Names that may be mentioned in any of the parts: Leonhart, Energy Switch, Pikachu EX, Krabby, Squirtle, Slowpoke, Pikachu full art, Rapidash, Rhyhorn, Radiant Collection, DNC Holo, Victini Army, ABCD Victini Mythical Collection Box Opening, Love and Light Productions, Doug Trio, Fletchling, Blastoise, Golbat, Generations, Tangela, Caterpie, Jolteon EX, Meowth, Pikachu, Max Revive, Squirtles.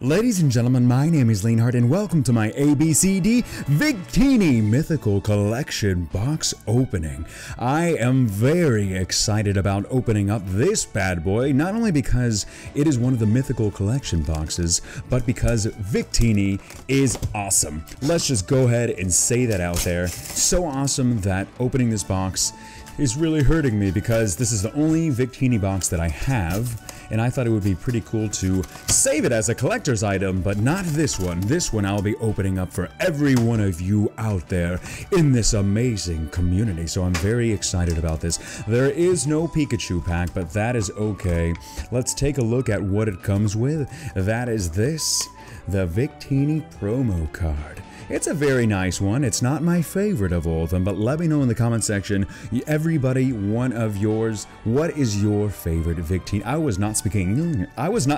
Ladies and gentlemen, my name is Leonhart and welcome to my ABCD Victini Mythical Collection Box Opening. I am very excited about opening up this bad boy, not only because it is one of the Mythical Collection boxes, but because Victini is awesome. Let's just go ahead and say that out there. So awesome that opening this box is really hurting me because this is the only Victini box that I have. And I thought it would be pretty cool to save it as a collector's item, but not this one. This one I'll be opening up for every one of you out there in this amazing community, so I'm very excited about this. There is no Pikachu pack, but that is okay. Let's take a look at what it comes with. That is this, the Victini promo card. It's a very nice one. It's not my favorite of all of them, but let me know in the comment section, everybody, one of yours, what is your favorite Victini?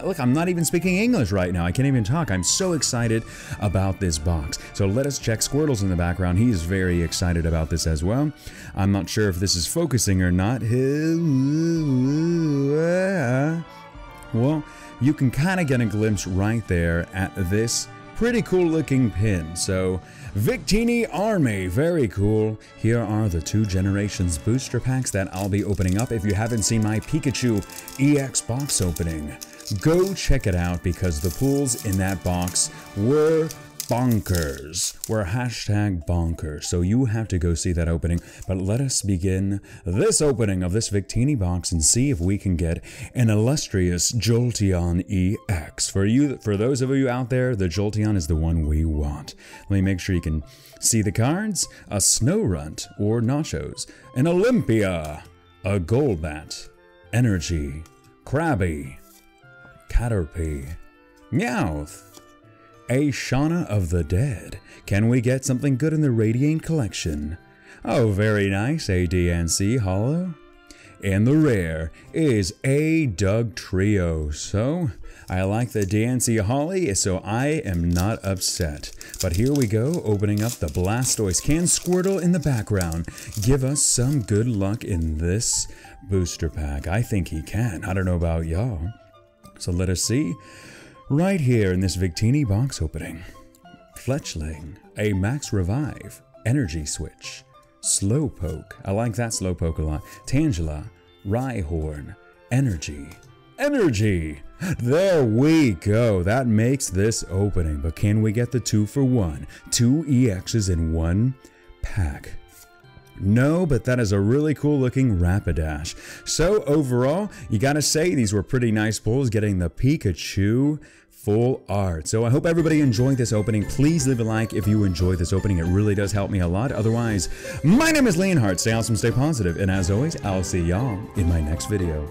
Look, I'm not even speaking English right now. I can't even talk. I'm so excited about this box. So let us check Squirtles in the background. He is very excited about this as well. I'm not sure if this is focusing or not. Well, you can kind of get a glimpse right there at this pretty cool looking pin. So Victini Army, very cool. Here are the 2 generations booster packs that I'll be opening up. If you haven't seen my Pikachu EX box opening, go check it out because the pulls in that box were bonkers. We're hashtag bonkers, so you have to go see that opening. But let us begin this opening of this Victini box and see if we can get an illustrious Jolteon EX. For those of you out there, the Jolteon is the one we want. Let me make sure you can see the cards. A Snowrunt or Nachos, an Olympia, a Golbat, Energy, Krabby, Caterpie, Meowth, a Shauna of the Dead. Can we get something good in the Radiant Collection? Oh, very nice, a DNC Holo. And the rare is a Doug Trio. So I like the DNC Holly, so I am not upset. But here we go, opening up the Blastoise. Can Squirtle in the background give us some good luck in this booster pack? I think he can. I don't know about y'all. So let us see. Right here in this Victini box opening, Fletchling, a Max Revive, Energy Switch, Slowpoke, I like that Slowpoke a lot, Tangela, Rhyhorn, Energy! There we go, that makes this opening, but can we get the 2 for 1? 2 EXs in one pack. No, but that is a really cool looking Rapidash. So overall, you gotta say these were pretty nice pulls, getting the Pikachu full art. So I hope everybody enjoyed this opening. Please leave a like if you enjoyed this opening. It really does help me a lot. Otherwise, my name is Leonhart. Stay awesome, stay positive, and as always, I'll see y'all in my next video.